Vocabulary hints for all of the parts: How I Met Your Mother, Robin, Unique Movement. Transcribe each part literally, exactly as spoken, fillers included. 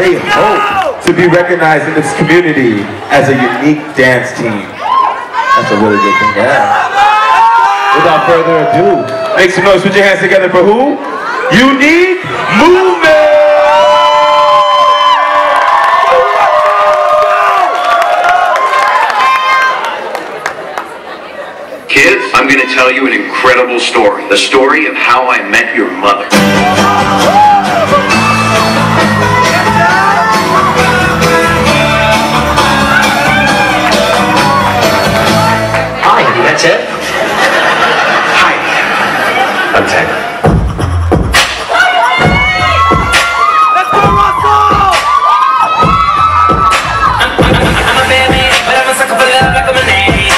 They hope to be recognized in this community as a unique dance team. That's a really good thing to have. Without further ado, make some noise. Put your hands together for who? Unique Movement! Kids, I'm going to tell you an incredible story. The story of how I met your mother. Hi, that's it? Hi. I'm Tanner. Let's go, Russell! I'm, I'm, I'm a bad man, but I'm a sucker for love like I'm a nanny.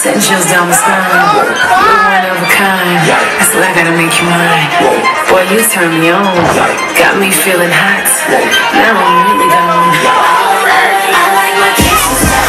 Send chills down my spine. You're one of a kind. I still I gotta make you mine. Boy, you turn me on. Got me feeling hot. Now I'm really gone. I like my kisses down.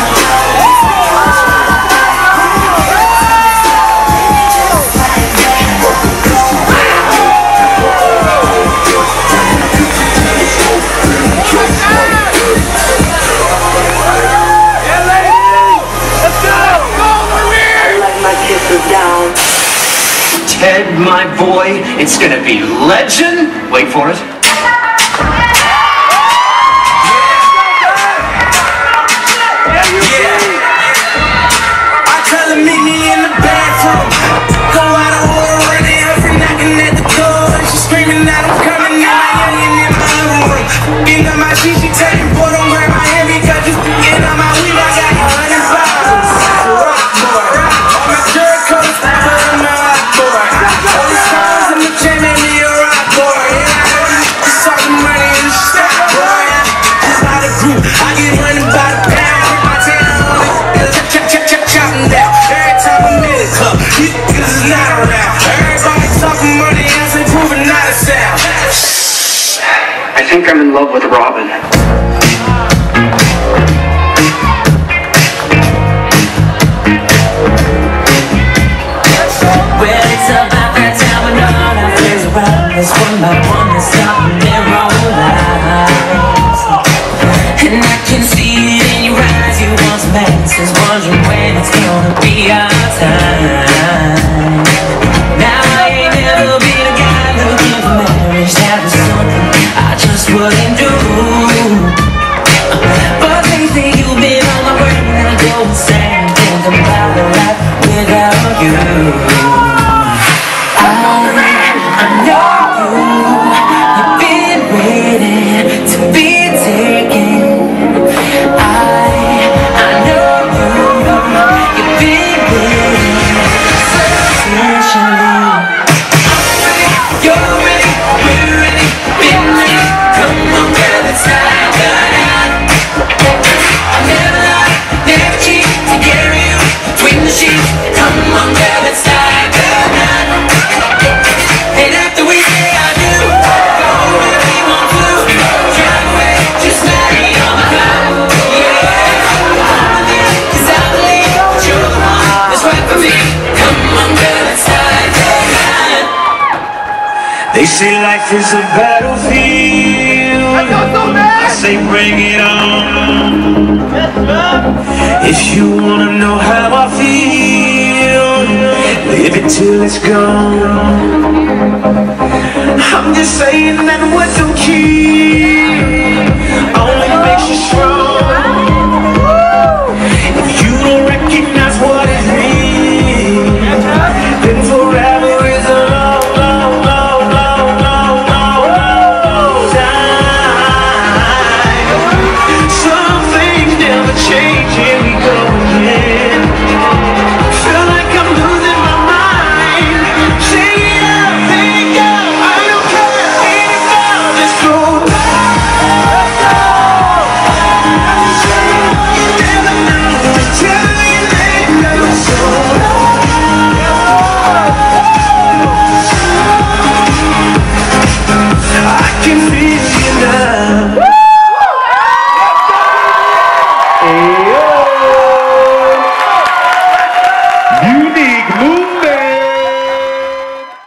Ted, my boy, it's gonna be legend. Wait for it. I tell him meet me in the bathroom. Go out of order, running every knocking at the door. She's screaming that I'm coming now. I ain't in my room. Being on my sheet, she tell me, boy, don't grab my hand because you get on my weed. I got hundred bottles. Rock boy, all my shirt coats. I think I'm in love with Robin. Well, it's about that time when all our friends are around us, one by one, they're stopping their own lives. And I can see it in your eyes, you want some answers, wondering when it's gonna be our time. Wouldn't do, but lately you've been on my brain, and I go insane thinking about a life without you. I, I know you, you've been waiting to be taken. I, I know you, you've been waiting so patiently. You're ready, we're ready, been ready. Come on, girl, it's time. say life is a battlefield, I say bring it on. If you wanna know how I feel, live it till it's gone. I'm just saying that words don't kill.